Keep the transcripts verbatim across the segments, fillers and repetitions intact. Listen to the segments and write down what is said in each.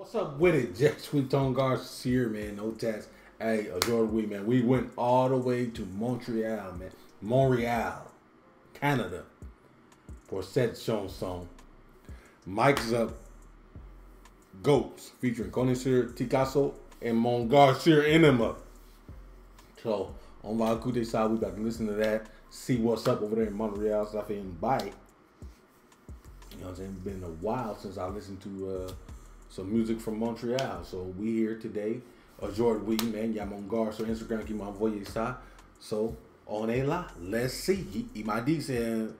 What's up with it? Jax with Mon Garcia, man. No tax. Hey, adore the week, man. We went all the way to Montreal, man. Montreal, Canada, for said chanson. MikeZup G O A T S featuring Connaisseur Ticaso and Mon Garcia Enema. So, on va écouter ça. We back and listen to that. See what's up over there in Montreal. So I can bite. You know what I'm saying? It's been a while since I listened to uh, some music from Montreal. So we here today. Adore the week, man. Y'a Mon Garcia sur Instagram qui m'a envoyé ça. So, on est là. Let's see. Il m'a dit que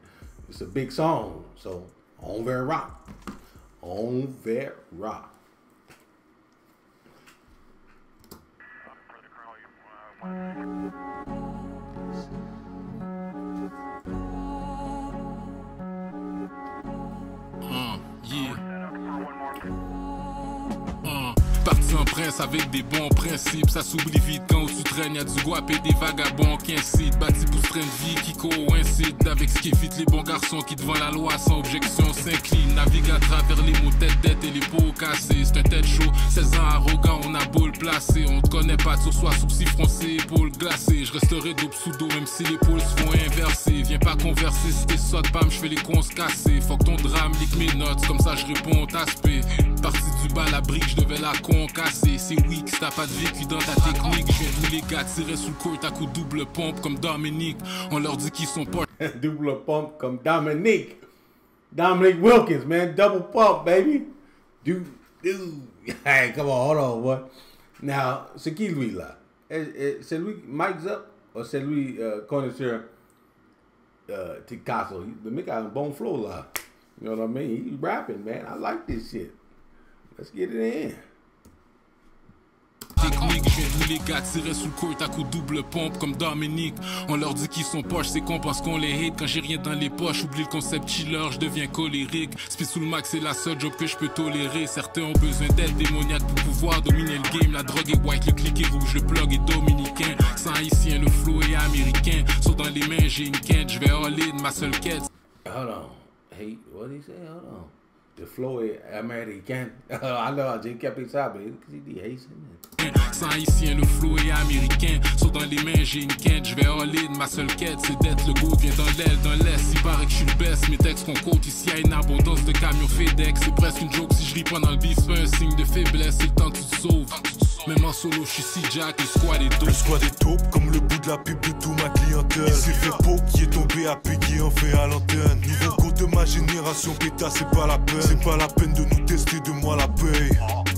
it's a big song. So, on verra. On verra. Un prince avec des bons principes, ça s'oublie vite quand tu traînes. Y'a du guap et des vagabonds qui incitent, bâti pour ce train de vie qui coïncide avec ce qui évite les bons garçons qui devant la loi sans objection s'inclinent. Navigue à travers les mots tête dette et les peaux cassées. C'est un tête chaud, seize ans arrogant, on a beau le placer. On te connaît pas sur soi, sourcil froncé, épaule glacée. Je resterai double sous dos même si les pôles se font inverser. Viens pas converser, si t'es sotte, bam, je fais les cons se casser. Fuck ton drame, lick mes notes, comme ça je réponds au taspé. Parti du bas, la brique, je devais la conquérir. C'est weak, si t'as pas de vécu dans ta technique. Je viens tous les gars tirer sous le court à coup double pompe comme Dominique. On leur dit qu'ils sont pas double pompe comme Dominique. Dominique Wilkins, man, double pump, baby. Dude, dude. Hey, come on, hold on, boy. Now, c'est qui lui là? C'est lui MikeZup ou c'est lui euh, Connaisseur euh, Ticaso? Le mec a un bon flow là. You know what I mean? He's rapping, man. I like this shit. Let's get it in. Technique, je viens tous les gars tirer sous le court à coup double pompe comme Dominique. On leur dit qu'ils sont poches, c'est qu'on pense qu'on les hate. Quand j'ai rien dans les poches, oublie le concept chiller, je deviens colérique. Spit sous le max, c'est la seule job que je peux tolérer. Certains ont besoin d'aide démoniaque pour pouvoir dominer le game. La drogue est white, le clic est rouge, le plug est dominicain. Sans haïtien, le flow est américain. Sauf dans les mains, j'ai une quête, je vais all in, ma seule quête. Hold on, hey, what did he say? Hold on. The flow est américain. I know, j'ai capté ça, mais il dit haïtien. Sans haïtien, le flow est américain. Sauf dans les mains, j'ai une quête. Je vais all in, ma seule quête, c'est d'être le go. Vient dans l'aile, dans l'est. Il paraît que je suis le best. Mes textes qu'on cote ici, y a une abondance de camions FedEx. C'est presque une joke si je ris pendant le beat. C'est pas un signe de faiblesse. C'est le temps que tu te sauves. Même en solo, je suis si jack. Le squad est dope. Le squad est dope, comme le bout de la pub de tout ma clientèle. Il s'est fait pop qui est tombé à payer en fait à l'antenne. Niveau go de ma génération, péta, c'est pas la peine. C'est pas la peine de nous tester, de moi la paye.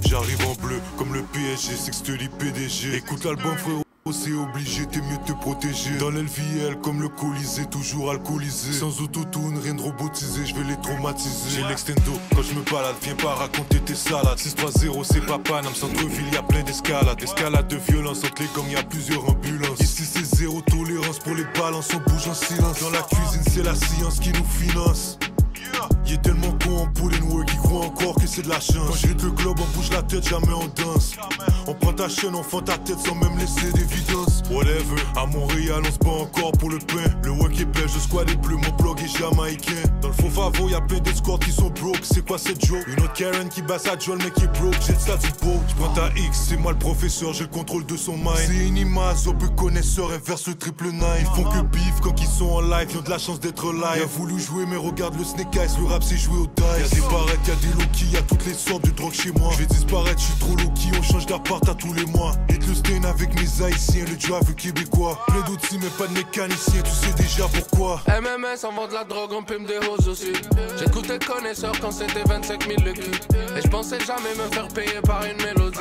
J'arrive en bleu comme le P S G, Sextoli P D G. Écoute l'album frérot, c'est obligé, t'es mieux te protéger. Dans l'L V L comme le Colisée, toujours alcoolisé. Sans autotune, rien de robotisé, je vais les traumatiser. J'ai l'extendo, quand je me balade, viens pas raconter tes salades. six trois zéro, c'est pas Paname, centre-ville, y'a plein d'escalades. Escalade de violence, entre les gangs, y'a plusieurs ambulances. Ici c'est zéro tolérance pour les balances, on bouge en silence. Dans la cuisine, c'est la science qui nous finance. Y'a tellement con en pull and work, ils croient encore que c'est de la chance. Quand j'hit le globe, on bouge la tête, jamais on danse. On prend ta chaîne, on fend ta tête sans même laisser d'évidence. Whatever, à Montréal, on se bat encore pour le pain. Le work est belge, le squad est bleu, mon blog est jamaïcain. Dans le faux favo, y'a plein d'escorts qui sont broke, c'est quoi cette joke? Une autre Karen qui bat sa joie, le mec est broke, jette ça du beau. J'prends ta X, c'est moi le professeur, j'ai le contrôle de son mind. C'est une image, au peu connaisseur, inverse le triple nine. Ils font que bif quand ils sont en live, ils ont de la chance d'être live. Y'a voulu jouer, mais regarde le snake eyes, le rap c'est joué au dice. Y'a des barrettes, y'a des low-key, y'a toutes les sortes de drogue chez moi. J'vais disparaître, j'suis trop low-key, on change d'appart à tous les mois. Et le stain avec mes haïtiens, le drive québécois. Plein d'outils mais pas de mécanicien, tu sais déjà pourquoi. M M S, on vend de la drogue, on pime des roses aussi. J'écoutais Connaisseur quand c'était vingt-cinq mille le cul. Et j'pensais jamais me faire payer par une mélodie.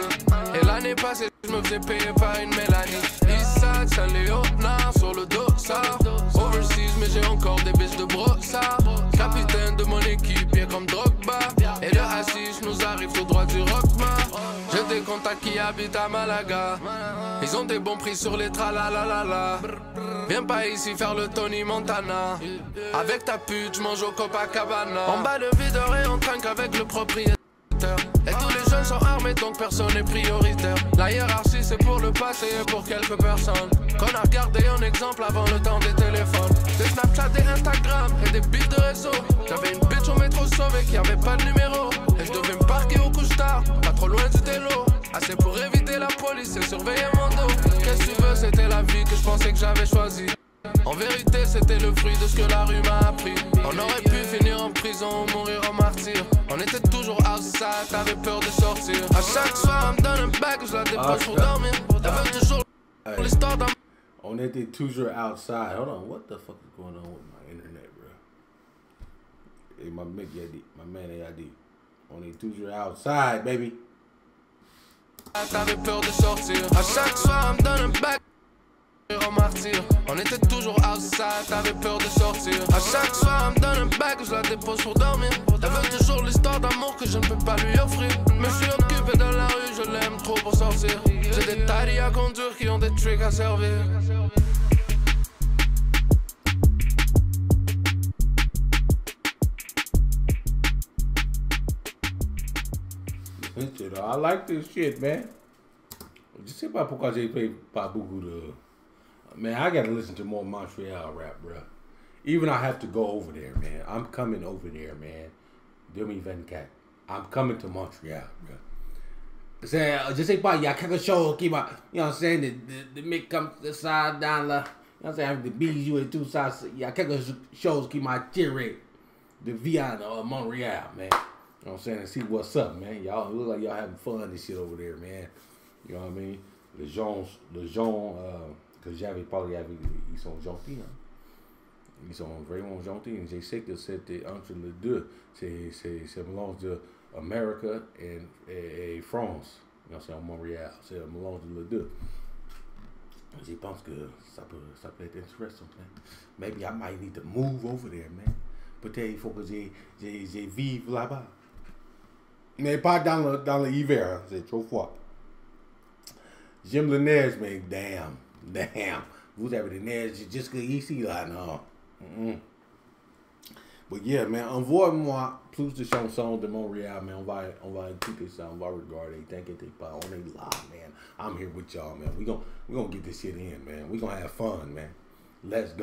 Et l'année passée, j'me faisais payer par une Mélanie. Isaac, Saint-Léonard, sur le dos, ça. Overseas, mais j'ai encore des biches de brossard. Capitaine de mon équipe, bien comme Drogba. Et le hashish nous arrive au droit du Rockma. J'ai des contacts qui habitent à Malaga. Ils ont des bons prix sur les tralalalala. Viens pas ici faire le Tony Montana. Avec ta pute, j'mange au Copacabana. On bat le videur et on trinque avec le propriétaire. Et tous les jeunes sont armés et donc personne n'est prioritaire. La hiérarchie c'est pour le passé et pour quelques personnes qu'on a regardé en exemple avant le temps des téléphones, des Snapchat, des Instagram et des bits de réseau. J'avais une bitch au métro sauvée qui avait pas de numéro, et je devais me parquer au couche-tard, pas trop loin du télo. Assez pour éviter la police et surveiller mon dos. Qu'est-ce que tu veux, c'était la vie que je pensais que j'avais choisie. En vérité c'était le fruit de ce que la rue m'a appris. On aurait pu finir en prison ou mourir en martyr. On était toujours outside, t'avais peur de sortir. A chaque soir on me donne un bag, je la dépose pour dormir. T'avais toujours l'histoire d'un... On était toujours outside. Hold on, what the fuck is going on with my internet, bro? Et ma mec y'a dit, ma man y'a dit, on est toujours outside, baby. T'avais peur de sortir. A chaque soir on me donne un bag. On était toujours outside, t'avais peur de sortir. A chaque soir, elle me donne un bag, je la dépose pour dormir. Elle veut toujours l'histoire d'amour que je ne peux pas lui offrir. Mais je suis occupé dans la rue, je l'aime trop pour sortir. J'ai des taris à conduire qui ont des tricks à servir. I like this shit, man. Je sais pas pourquoi j'ai fait pas beaucoup de... Man, I gotta listen to more Montreal rap, bro. Even I have to go over there, man. I'm coming over there, man. Dominique Wilkins. I'm coming to Montreal, bro. Say, just say, "Boy, y'all can't show keep my." You know what I'm saying? The the, the make come the side down la. You know what I'm saying? I have the B U and two sides. Y'all can't show keep my theory. The Vienna or Montreal, man. You know what I'm saying? And see what's up, man. Y'all look like y'all having fun and shit over there, man. You know what I mean? The Jones, the Jones. Uh, Que Javier Pagliavi, ils sont gentils. Hein? Ils sont vraiment gentils. Je sais que c'était entre les deux. C'est un mélange de America et, et, et France. C'est en Montréal. C'est un mélange de les deux. Je pense que ça peut, ça peut être intéressant. Man. Maybe I might need to move over there, man. Peut-être il faut que je vive là-bas. Mais pas dans l'hiver. Hein? C'est trop froid. J'aime la neige, mais damn. Damn, vous avez des neiges jusque ici là, non. Mm-mm. But yeah, man, envoie-moi plus de chansons de Montréal, man. On va, on va écouter ça, on va regarder. T'inquiète pas, on est là, man. I'm here with y'all, man. We gonna, we gonna get this shit in, man. We gonna have fun, man. Let's go.